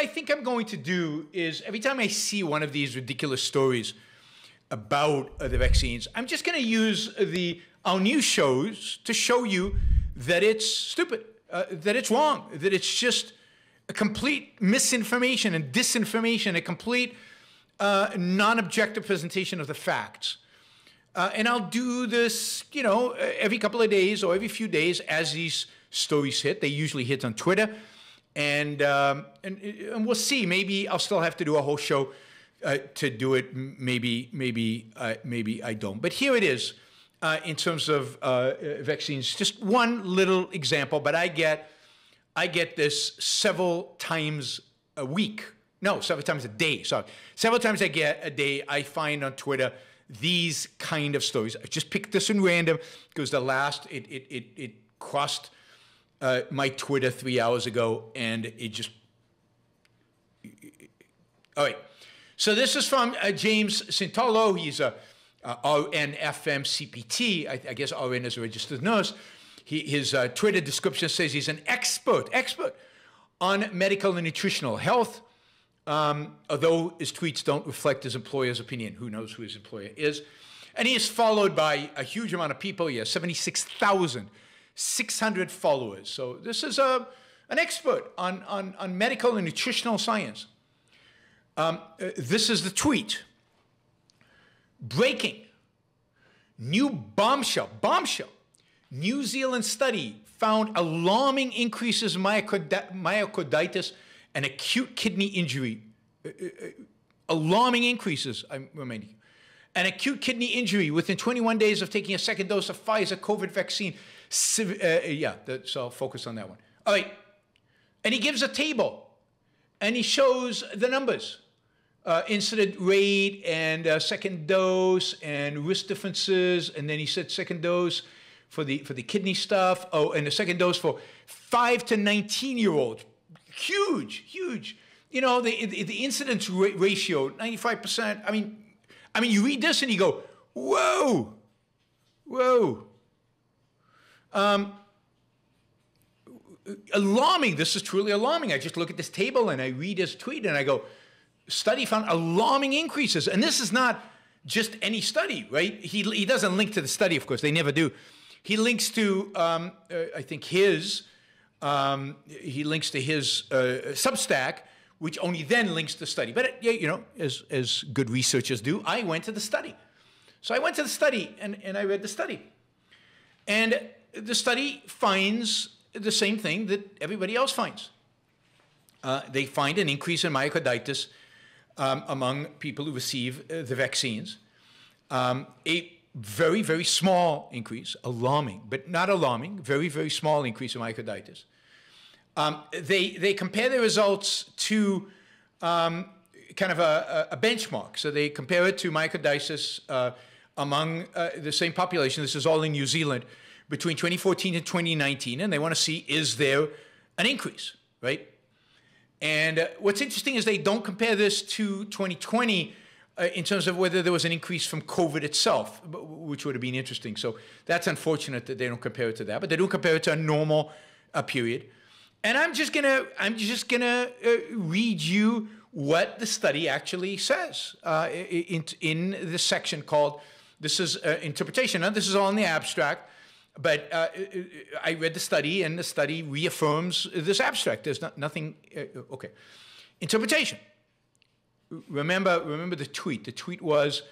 I think I'm going to do is every time I see one of these ridiculous stories about the vaccines, I'm just going to use our news shows to show you that it's stupid, that it's wrong, that it's just a complete misinformation and disinformation, a complete non-objective presentation of the facts. And I'll do this, you know, every couple of days or every few days as these stories hit. They usually hit on Twitter. And we'll see. Maybe I'll still have to do a whole show to do it. Maybe I don't. But here it is in terms of vaccines. Just one little example. But I get this several times a week. No, several times a day. Sorry, several times a day. I find on Twitter these kind of stories. I just picked this in random because the last it crossed my Twitter 3 hours ago, and it just... All right. So this is from James Cintolo. He's a RN-FM CPT. I guess RN is a registered nurse. His Twitter description says he's an expert on medical and nutritional health, although his tweets don't reflect his employer's opinion. Who knows who his employer is? And he is followed by a huge amount of people. He has 76,600 followers. So this is an expert on medical and nutritional science. This is the tweet. Breaking. New bombshell. Bombshell. New Zealand study found alarming increases in myocarditis and acute kidney injury. Alarming increases, I'm reminding you. An acute kidney injury within 21 days of taking a second dose of Pfizer COVID vaccine. So I'll focus on that one. All right. And he gives a table, and he shows the numbers. Incident rate and second dose and risk differences. And then he said second dose for the kidney stuff. Oh, and the second dose for 5 to 19-year-olds. Huge. You know, the incidence ratio, 95%. I mean, you read this and you go, whoa. Alarming. This is truly alarming. I just look at this table and I read his tweet and I go, study found alarming increases. And this is not just any study, right? He doesn't link to the study, of course. They never do. He links to, I think his Substack, which only then links to the study. But, you know, as good researchers do, I went to the study. So I went to the study and I read the study. And the study finds the same thing that everybody else finds. They find an increase in myocarditis among people who receive the vaccines. A very, very small increase, alarming, but not alarming, very, very small increase in myocarditis. They compare the results to kind of a benchmark. So they compare it to myocarditis among the same population. This is all in New Zealand between 2014 and 2019, and they want to see, is there an increase, right? And what's interesting is they don't compare this to 2020 in terms of whether there was an increase from COVID itself, which would have been interesting. So that's unfortunate that they don't compare it to that, but they do compare it to a normal period. And I'm just gonna read you what the study actually says in this section called, this is interpretation. Now, this is all in the abstract, but I read the study, and the study reaffirms this abstract. There's nothing, okay. Interpretation. Remember the tweet. The tweet was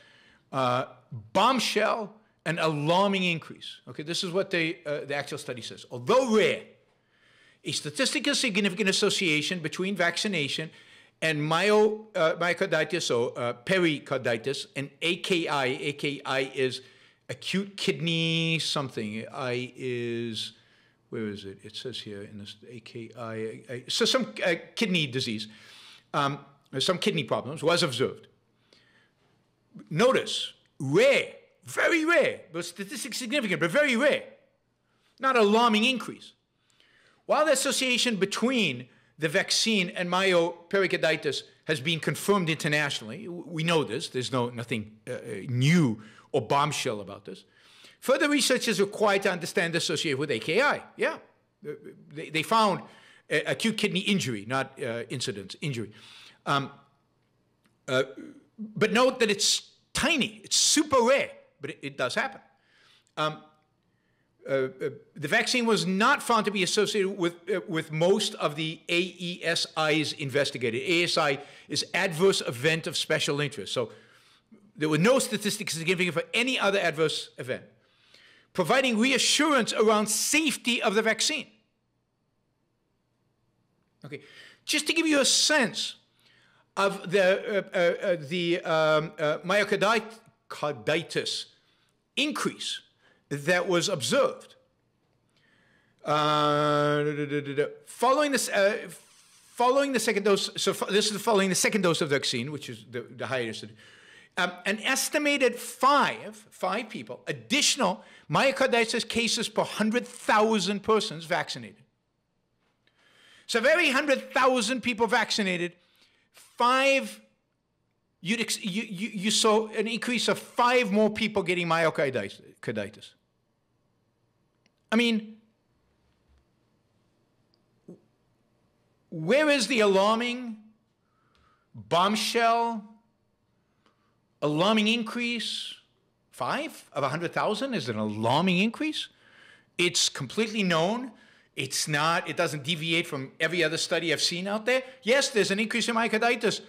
bombshell and alarming increase. Okay, this is what the actual study says. Although rare, a statistically significant association between vaccination and myocarditis or pericarditis and AKI. AKI is acute kidney something. I is, where is it? It says here in this AKI. So some kidney disease, some kidney problems was observed. Notice, rare, very rare, but statistically significant, but very rare. Not alarming increase. While the association between the vaccine and myopericarditis has been confirmed internationally, we know this, there's nothing new or bombshell about this, further research is required to understand the association with AKI. Yeah, they found acute kidney injury, not incidents, injury. But note that it's tiny, it's super rare, but it does happen. The vaccine was not found to be associated with most of the AESIs investigated. AESI is adverse event of special interest. So there were no statistics significant for any other adverse event, providing reassurance around safety of the vaccine. Okay, just to give you a sense of the myocarditis increase that was observed. Following the second dose, so this is following the second dose of the vaccine, which is the highest, an estimated five people, additional myocarditis cases per 100,000 persons vaccinated. So every 100,000 people vaccinated, you saw an increase of 5 more people getting myocarditis. I mean, where is the alarming bombshell, alarming increase? 5 of 100,000 is an alarming increase. It's completely known. It's not, it doesn't deviate from every other study I've seen out there. Yes, there's an increase in myocarditis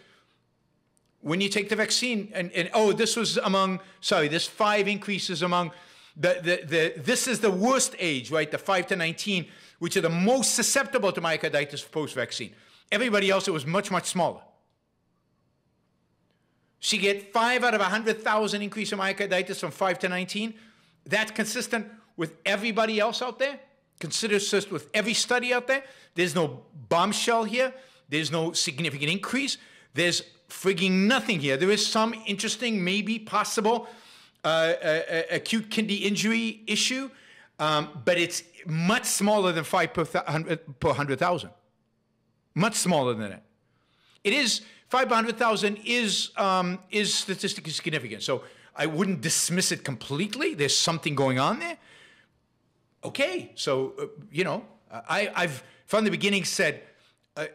when you take the vaccine. And oh, this was among, sorry, this 5 increases among, this is the worst age, right? The 5 to 19, which are the most susceptible to myocarditis post-vaccine. Everybody else, it was much, much smaller. So you get 5 out of 100,000 increase in myocarditis from 5 to 19. That's consistent with everybody else out there. Consistent with every study out there. There's no bombshell here. There's no significant increase. There's frigging nothing here. There is some interesting, maybe possible acute kidney injury issue, but it's much smaller than 5 per 100,000. Much smaller than that. It is 5 per 100,000 is statistically significant. So I wouldn't dismiss it completely. There's something going on there. Okay, so, you know, I've from the beginning said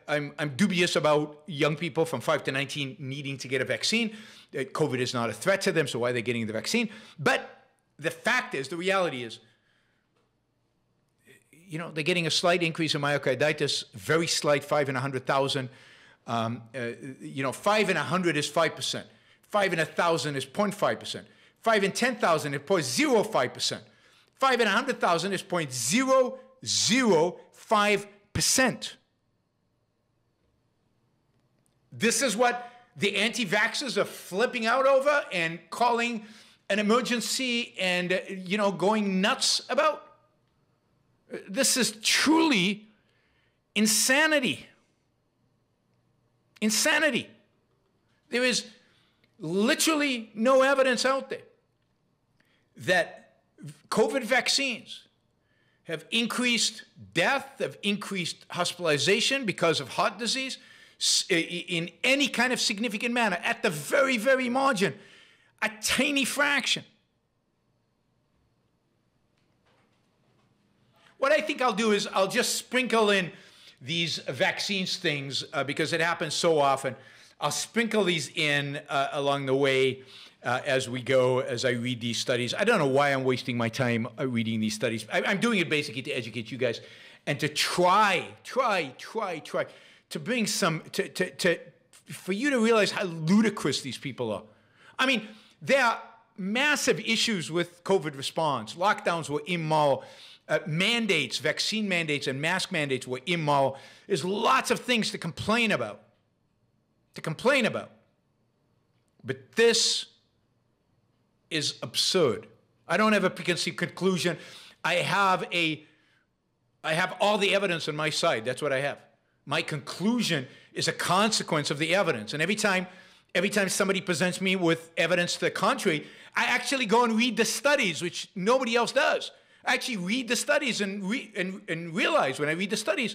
I'm dubious about young people from 5 to 19 needing to get a vaccine. COVID is not a threat to them, so why are they getting the vaccine? But the fact is, the reality is, you know, they're getting a slight increase in myocarditis, very slight, 5 in 100,000. You know, 5 in 100 is 5%. 5 in 1,000 is 0.5%. 5 in 10,000 is 0.05%. 5 in 100,000 is 0.005%. This is what the anti-vaxxers are flipping out over and calling an emergency and, you know, going nuts about. This is truly insanity. Insanity. There is literally no evidence out there that COVID vaccines have increased death, have increased hospitalization because of heart disease in any kind of significant manner, at the very, very margin, a tiny fraction. What I think I'll do is I'll just sprinkle in these vaccines things because it happens so often. I'll sprinkle these in along the way as we go, as I read these studies. I don't know why I'm wasting my time reading these studies. I'm doing it basically to educate you guys and to try to bring some, for you to realize how ludicrous these people are. I mean, there are massive issues with COVID response. Lockdowns were immoral. Mandates, vaccine mandates and mask mandates were immoral. There's lots of things to complain about, But this is absurd. I don't have a preconceived conclusion. I have all the evidence on my side. That's what I have. My conclusion is a consequence of the evidence. And every time somebody presents me with evidence to the contrary, I actually go and read the studies, which nobody else does. I actually read the studies and realize when I read the studies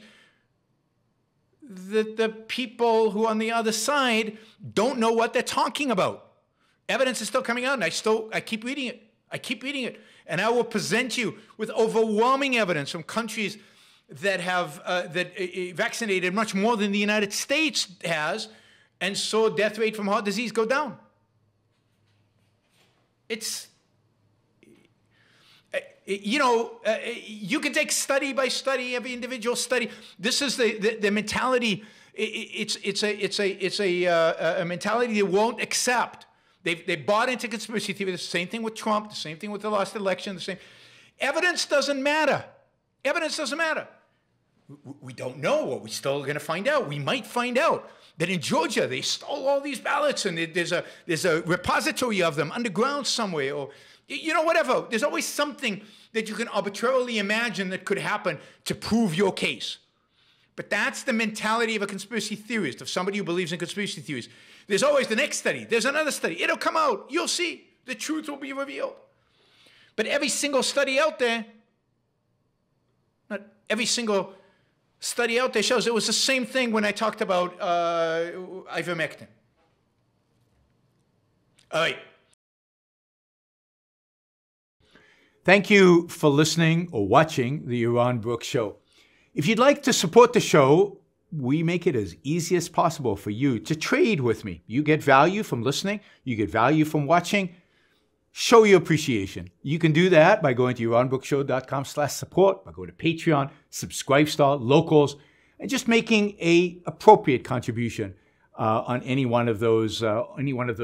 that the people who are on the other side don't know what they're talking about. Evidence is still coming out, and I keep reading it. And I will present you with overwhelming evidence from countries that have vaccinated much more than the United States has, and saw death rate from heart disease go down. It's, you know, you can take study by study, every individual study. This is the mentality. It's a mentality they won't accept. They bought into conspiracy theory. The same thing with Trump. The same thing with the last election. The same. Evidence doesn't matter. Evidence doesn't matter. We don't know what we're still going to find out. We might find out that in Georgia they stole all these ballots and there's a repository of them underground somewhere, or, you know, whatever. There's always something that you can arbitrarily imagine that could happen to prove your case. But that's the mentality of a conspiracy theorist, of somebody who believes in conspiracy theories. There's always the next study. There's another study. It'll come out. You'll see. The truth will be revealed. But every single study out there, not every single study out there shows. It was the same thing when I talked about ivermectin. All right. Thank you for listening or watching The Yaron Brook Show. If you'd like to support the show, we make it as easy as possible for you to trade with me. You get value from listening. You get value from watching. Show your appreciation. You can do that by going to yaronbrookshow.com/support, by going to Patreon, Subscribestar, Locals, and just making an appropriate contribution on any one of those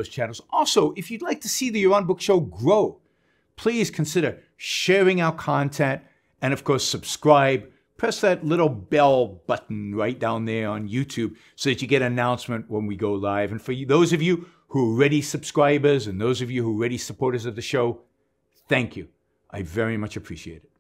channels. Also, if you'd like to see The Yaron Brook Show grow, please consider sharing our content and, of course, subscribe. Press that little bell button right down there on YouTube so that you get an announcement when we go live. And for you, those of you who are already subscribers and those of you who are already supporters of the show, thank you. I very much appreciate it.